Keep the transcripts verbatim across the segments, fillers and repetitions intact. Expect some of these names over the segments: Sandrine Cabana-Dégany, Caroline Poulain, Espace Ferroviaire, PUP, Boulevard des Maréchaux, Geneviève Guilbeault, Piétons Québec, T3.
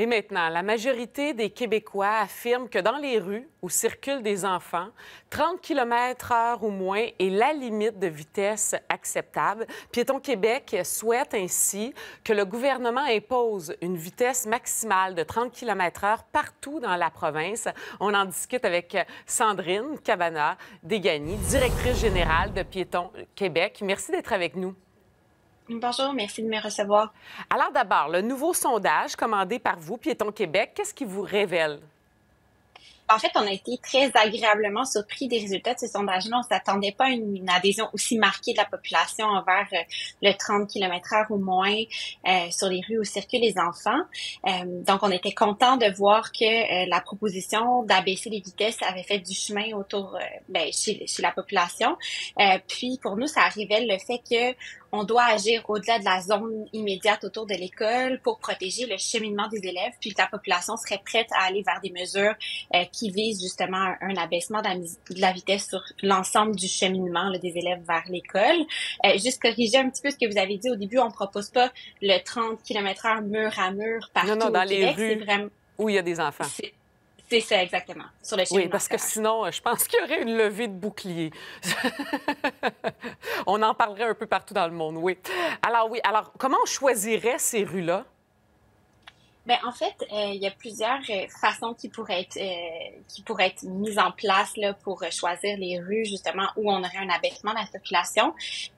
Et maintenant, la majorité des Québécois affirment que dans les rues où circulent des enfants, trente kilomètres heure ou moins est la limite de vitesse acceptable. Piétons Québec souhaite ainsi que le gouvernement impose une vitesse maximale de trente kilomètres heure partout dans la province. On en discute avec Sandrine Cabana-Dégany, directrice générale de Piétons Québec. Merci d'être avec nous. Bonjour, merci de me recevoir. Alors d'abord, le nouveau sondage commandé par vous, Piétons Québec, qu'est-ce qui vous révèle? En fait, on a été très agréablement surpris des résultats de ce sondage-là. On ne s'attendait pas à une adhésion aussi marquée de la population envers le trente kilomètres heure ou moins euh, sur les rues où circulent les enfants. Euh, donc, on était content de voir que euh, la proposition d'abaisser les vitesses avait fait du chemin autour, euh, bien, chez, chez la population. Euh, puis, pour nous, ça révèle le fait que on doit agir au-delà de la zone immédiate autour de l'école pour protéger le cheminement des élèves, puis que la population serait prête à aller vers des mesures euh, qui visent justement un, un abaissement de la, de la vitesse sur l'ensemble du cheminement là, des élèves vers l'école. Euh, juste corriger un petit peu ce que vous avez dit au début, on ne propose pas le trente kilomètres heure mur à mur partout. Non, non, dans au Québec, les rues vraiment... où il y a des enfants. C'est ça, exactement, sur le cheminement. Oui, parce que sinon, je pense qu'il y aurait une levée de bouclier. On en parlerait un peu partout dans le monde, oui. Alors oui, alors comment on choisirait ces rues-là? Bien, en fait, euh, il y a plusieurs euh, façons qui pourraient être euh, qui pourraient être mises en place là, pour euh, choisir les rues, justement, où on aurait un abaissement de la circulation.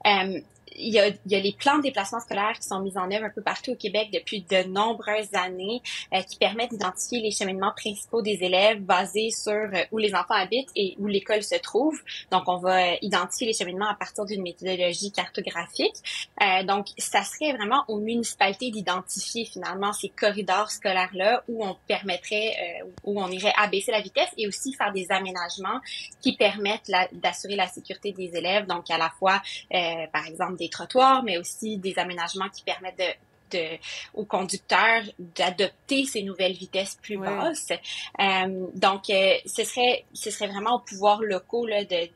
Euh, Il y, a, il y a les plans de déplacement scolaire qui sont mis en œuvre un peu partout au Québec depuis de nombreuses années euh, qui permettent d'identifier les cheminements principaux des élèves basés sur euh, où les enfants habitent et où l'école se trouve. Donc, on va identifier les cheminements à partir d'une méthodologie cartographique. Euh, donc, ça serait vraiment aux municipalités d'identifier finalement ces corridors scolaires-là où on permettrait, euh, où on irait abaisser la vitesse et aussi faire des aménagements qui permettent d'assurer la sécurité des élèves. Donc, à la fois, euh, par exemple, des trottoirs, mais aussi des aménagements qui permettent de De, aux conducteurs d'adopter ces nouvelles vitesses plus basses. Oui. Euh, donc, euh, ce serait ce serait vraiment aux pouvoirs locaux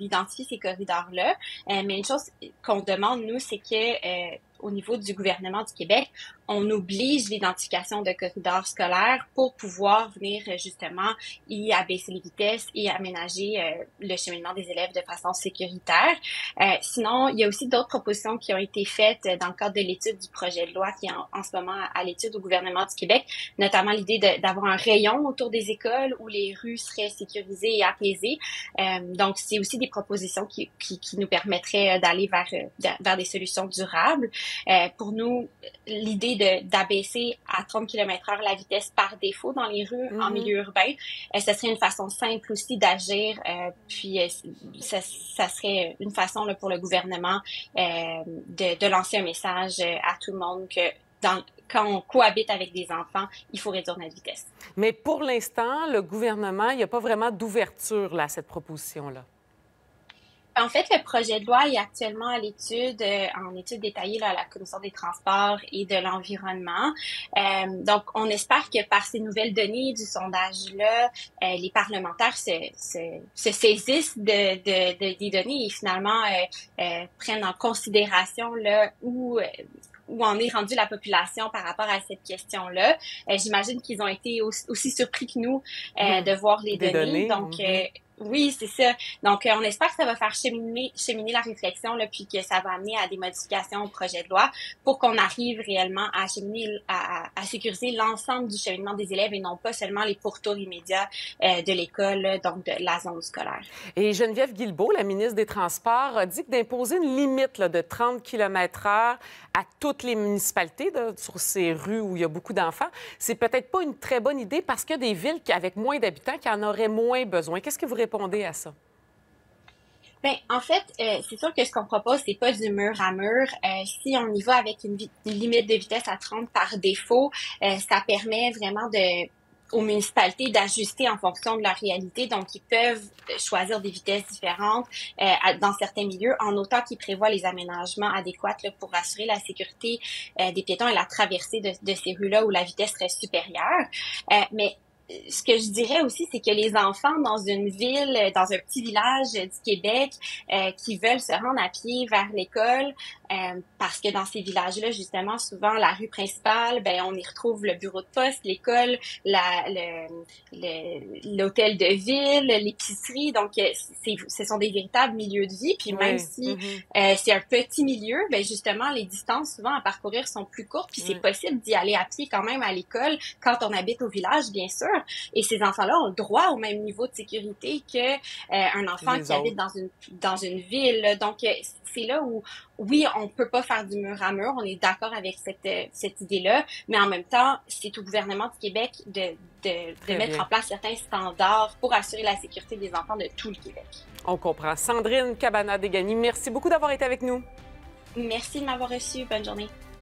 d'identifier ces corridors-là. Euh, mais une chose qu'on demande, nous, c'est que euh, au niveau du gouvernement du Québec, on oblige l'identification de corridors scolaires pour pouvoir venir justement y abaisser les vitesses et aménager euh, le cheminement des élèves de façon sécuritaire. Euh, sinon, il y a aussi d'autres propositions qui ont été faites dans le cadre de l'étude du projet de loi qui est en, en ce moment à l'étude au gouvernement du Québec, notamment l'idée d'avoir un rayon autour des écoles où les rues seraient sécurisées et apaisées. Euh, donc, c'est aussi des propositions qui, qui, qui nous permettraient d'aller vers, vers des solutions durables. Euh, pour nous, l'idée d'abaisser à trente kilomètres heure la vitesse par défaut dans les rues mm-hmm. en milieu urbain, euh, ce serait une façon simple aussi d'agir, euh, puis euh, ça, ça serait une façon là, pour le gouvernement euh, de, de lancer un message à tout le monde que dans, quand on cohabite avec des enfants, il faut réduire notre vitesse. Mais pour l'instant, le gouvernement, il n'y a pas vraiment d'ouverture là, à cette proposition-là. En fait, le projet de loi est actuellement à l'étude, euh, en étude détaillée là, à la Commission des transports et de l'environnement. Euh, donc, on espère que par ces nouvelles données du sondage-là, euh, les parlementaires se, se, se saisissent de, de, de, des données et finalement euh, euh, prennent en considération là où... Euh, où en est rendue la population par rapport à cette question-là. Euh, J'imagine qu'ils ont été aussi surpris que nous euh, mmh. de voir les données. données. Donc, mmh. euh, oui, c'est ça. Donc, euh, on espère que ça va faire cheminer, cheminer la réflexion, là, puis que ça va amener à des modifications au projet de loi pour qu'on arrive réellement à cheminer, à, à sécuriser l'ensemble du cheminement des élèves et non pas seulement les pourtours immédiats euh, de l'école, donc de la zone scolaire. Et Geneviève Guilbeault, la ministre des Transports, a dit que d'imposer une limite là, de trente kilomètres heure à toutes les municipalités là, sur ces rues où il y a beaucoup d'enfants, c'est peut-être pas une très bonne idée parce qu'il y a des villes avec moins d'habitants qui en auraient moins besoin. Qu'est-ce que vous répondez à ça? Bien, en fait, euh, c'est sûr que ce qu'on propose, c'est pas du mur à mur. Euh, si on y va avec une, une limite de vitesse à trente par défaut, euh, ça permet vraiment de... aux municipalités d'ajuster en fonction de leur réalité. Donc, ils peuvent choisir des vitesses différentes euh, dans certains milieux, en autant qu'ils prévoient les aménagements adéquats là, pour assurer la sécurité euh, des piétons et la traversée de, de ces rues-là où la vitesse serait supérieure. Euh, mais ce que je dirais aussi, c'est que les enfants dans une ville, dans un petit village du Québec, euh, qui veulent se rendre à pied vers l'école, euh, parce que dans ces villages-là, justement, souvent, la rue principale, ben on y retrouve le bureau de poste, l'école, la, le, le, l'hôtel de ville, l'épicerie. Donc, c'est, ce sont des véritables milieux de vie. Puis même oui, si mm-hmm. euh, c'est un petit milieu, ben justement, les distances, souvent, à parcourir sont plus courtes. Puis oui. c'est possible d'y aller à pied quand même à l'école quand on habite au village, bien sûr. Et ces enfants-là ont le droit au même niveau de sécurité que euh, un enfant qui habite dans une dans une ville. Donc c'est là où oui, on peut pas faire du mur à mur, on est d'accord avec cette cette idée-là, mais en même temps, c'est au gouvernement du Québec de de, de mettre bien. en place certains standards pour assurer la sécurité des enfants de tout le Québec. On comprend. Sandrine Cabana-Dégany, merci beaucoup d'avoir été avec nous. Merci de m'avoir reçue. Bonne journée.